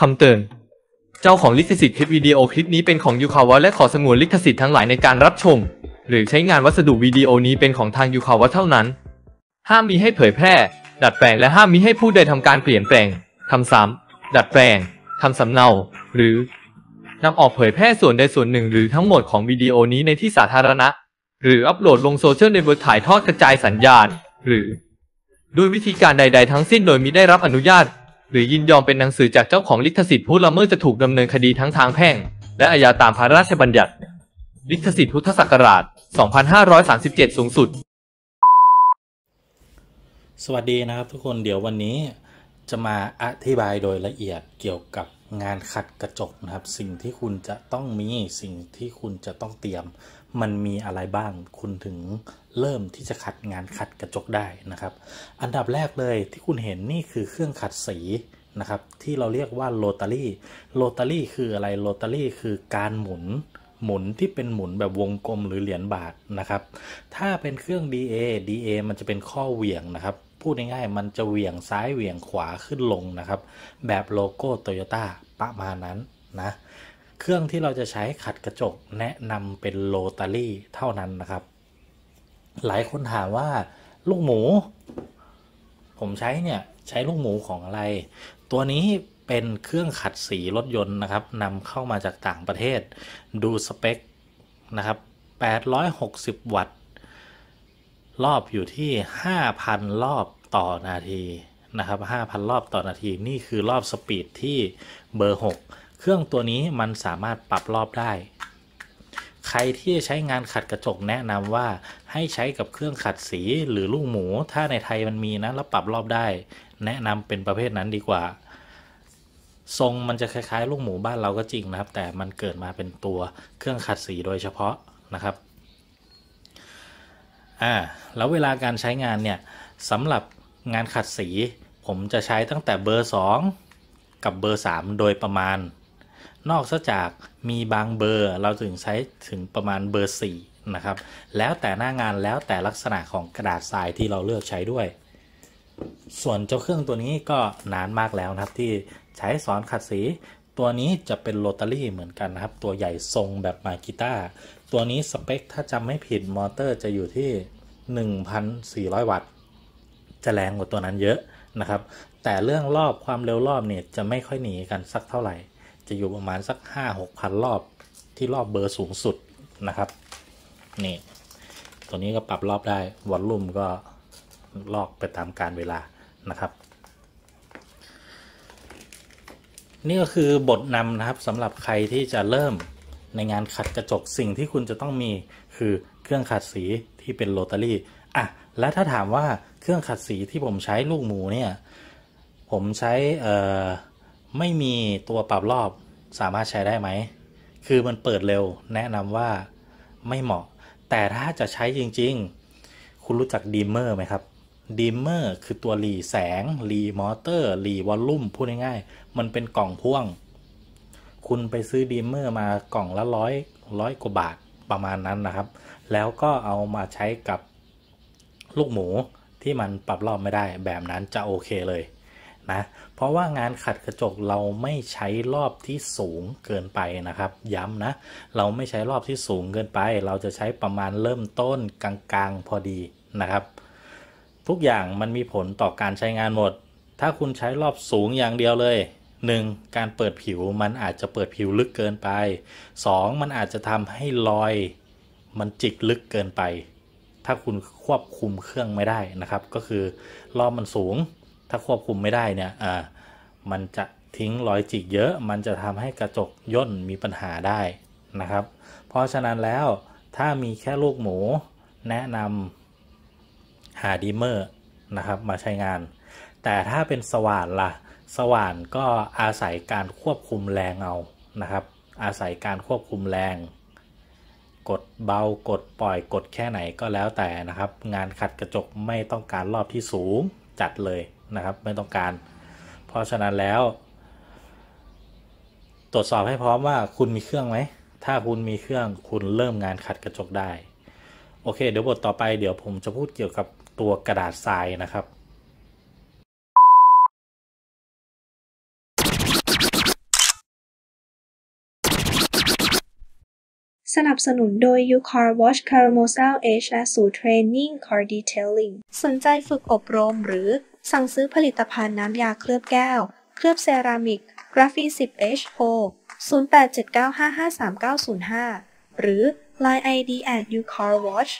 คำเตือนเจ้าของลิขสิทธิ์คลิปวิดีโอคลิปนี้เป็นของยูคาวะและขอสงวนลิขสิทธิ์ทั้งหลายในการรับชมหรือใช้งานวัสดุวิดีโอนี้เป็นของทางยูคาวะเท่านั้นห้ามมีให้เผยแพร่ดัดแปลงและห้ามมีให้ผู้ใดทำการเปลี่ยนแปลงทำซ้ำดัดแปลงทำสำเนาหรือนำออกเผยแพร่ส่วนใดส่วนหนึ่งหรือทั้งหมดของวิดีโอนี้ในที่สาธารณะหรืออัปโหลดลงโซเชียลเน็ตเวิร์คถ่ายทอดกระจายสัญญาณหรือด้วยวิธีการใดๆทั้งสิ้นโดยมิได้รับอนุญาตหรือยินยอมเป็นหนังสือจากเจ้าของลิขสิทธิ์ผู้ละเมิดจะถูกดำเนินคดีทั้งทางแพ่งและอาญาตามพระราชบัญญัติลิขสิทธิ์พุทธศักราช 2537 สูงสุดสวัสดีนะครับทุกคนเดี๋ยววันนี้จะมาอธิบายโดยละเอียดเกี่ยวกับงานขัดกระจกนะครับสิ่งที่คุณจะต้องมีสิ่งที่คุณจะต้องเตรียมมันมีอะไรบ้างคุณถึงเริ่มที่จะขัดงานขัดกระจกได้นะครับอันดับแรกเลยที่คุณเห็นนี่คือเครื่องขัดสีนะครับที่เราเรียกว่าโรตารี่โรตารี่คืออะไรโรตารี่คือการหมุนที่เป็นหมุนแบบวงกลมหรือเหรียญบาทนะครับถ้าเป็นเครื่อง DA มันจะเป็นข้อเหวี่ยงนะครับพูดง่ายๆมันจะเหวี่ยงซ้ายเหวี่ยงขวาขึ้นลงนะครับแบบโลโก้ Toyota ประมาณนั้นนะเครื่องที่เราจะใช้ขัดกระจกแนะนำเป็นโรตารี่เท่านั้นนะครับหลายคนถามว่าลูกหมูผมใช้เนี่ยใช้ลูกหมูของอะไรตัวนี้เป็นเครื่องขัดสีรถยนต์นะครับนำเข้ามาจากต่างประเทศดูสเปคนะครับ860 วัตต์รอบอยู่ที่ 5,000 รอบต่อนาทีนะครับ 5,000 รอบต่อนาทีนี่คือรอบสปีดที่เบอร์ 6เครื่องตัวนี้มันสามารถปรับรอบได้ใครที่ใช้งานขัดกระจกแนะนำว่าให้ใช้กับเครื่องขัดสีหรือลูกหมูถ้าในไทยมันมีนะแล้วปรับรอบได้แนะนำเป็นประเภทนั้นดีกว่าทรงมันจะคล้ายๆลูกหมูบ้านเราก็จริงนะครับแต่มันเกิดมาเป็นตัวเครื่องขัดสีโดยเฉพาะนะครับแล้วเวลาการใช้งานเนี่ยสำหรับงานขัดสีผมจะใช้ตั้งแต่เบอร์2กับเบอร์3โดยประมาณนอกจากมีบางเบอร์เราถึงใช้ถึงประมาณเบอร์4นะครับแล้วแต่หน้างานแล้วแต่ลักษณะของกระดาษทรายที่เราเลือกใช้ด้วยส่วนเจ้าเครื่องตัวนี้ก็นานมากแล้วนะครับที่ใช้สอนขัดสีตัวนี้จะเป็นโรตารี่เหมือนกันนะครับตัวใหญ่ทรงแบบมากิต้าตัวนี้สเปคถ้าจำไม่ผิดมอเตอร์จะอยู่ที่ 1,400 วัตต์จะแรงกว่าตัวนั้นเยอะนะครับแต่เรื่องรอบความเร็วรอบเนี่ยจะไม่ค่อยหนีกันสักเท่าไหร่จะอยู่ประมาณสัก 5-6,000 รอบที่รอบเบอร์สูงสุดนะครับนี่ตัวนี้ก็ปรับรอบได้วอลลุ่มก็ลอกไปตามการเวลานะครับนี่ก็คือบทนำนะครับสำหรับใครที่จะเริ่มในงานขัดกระจกสิ่งที่คุณจะต้องมีคือเครื่องขัดสีที่เป็นโรตารี่และถ้าถามว่าเครื่องขัดสีที่ผมใช้ลูกหมูเนี่ยผมใช้ไม่มีตัวปรับรอบสามารถใช้ได้ไหมคือมันเปิดเร็วแนะนำว่าไม่เหมาะแต่ถ้าจะใช้จริงๆคุณรู้จักดีมเมอร์ไหมครับดีมเมอร์คือตัวหลีแสงหลีมอเตอร์หลีวอลลุ่มพูดง่ายๆมันเป็นกล่องพ่วงคุณไปซื้อดีมเมอร์มากล่องละร้อยกว่าบาทประมาณนั้นนะครับแล้วก็เอามาใช้กับลูกหมูที่มันปรับรอบไม่ได้แบบนั้นจะโอเคเลยนะเพราะว่างานขัดกระจกเราไม่ใช้รอบที่สูงเกินไปนะครับย้ำนะเราไม่ใช้รอบที่สูงเกินไปเราจะใช้ประมาณเริ่มต้นกลางๆพอดีนะครับทุกอย่างมันมีผลต่อการใช้งานหมดถ้าคุณใช้รอบสูงอย่างเดียวเลย1การเปิดผิวมันอาจจะเปิดผิวลึกเกินไป2มันอาจจะทำให้รอยมันจิกลึกเกินไปถ้าคุณควบคุมเครื่องไม่ได้นะครับก็คือรอบมันสูงถ้าควบคุมไม่ได้เนี่ยมันจะทิ้งรอยจิกเยอะมันจะทำให้กระจกย่นมีปัญหาได้นะครับเพราะฉะนั้นแล้วถ้ามีแค่ลูกหมูแนะนำหาดีมเมอร์นะครับมาใช้งานแต่ถ้าเป็นสว่านล่ะสว่านก็อาศัยการควบคุมแรงเอานะครับอาศัยการควบคุมแรงกดเบากดปล่อยกดแค่ไหนก็แล้วแต่นะครับงานขัดกระจกไม่ต้องการรอบที่สูงจัดเลยนะครับไม่ต้องการเพราะฉะนั้นแล้วตรวจสอบให้พร้อมว่าคุณมีเครื่องไหมถ้าคุณมีเครื่องคุณเริ่มงานขัดกระจกได้โอเคเดี๋ยวบทต่อไปเดี๋ยวผมจะพูดเกี่ยวกับตัวกระดาษทรายนะครับ สนับสนุนโดย You Car Watch Carmoza Asia สู่ Training Car Detailing สนใจฝึกอบรมหรือสั่งซื้อผลิตภัณฑ์น้ำยาเคลือบแก้วเคลือบเซรามิกกราฟีน 10H โทร 0879553905 หรือ Line ID @YouCarWatch